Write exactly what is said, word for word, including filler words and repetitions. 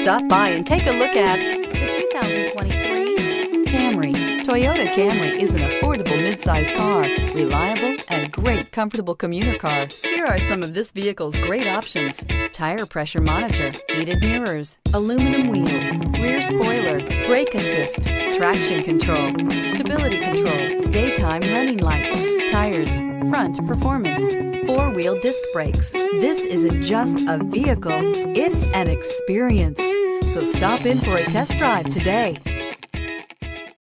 Stop by and take a look at the two thousand twenty-three Camry. Toyota Camry is an affordable mid-size car, reliable and great comfortable commuter car. Here are some of this vehicle's great options: tire pressure monitor, heated mirrors, aluminum wheels, rear spoiler, brake assist, traction control, stability control, daytime running lights, tires, front performance, four-wheel disc brakes. This isn't just a vehicle, it's an experience. So stop in for a test drive today.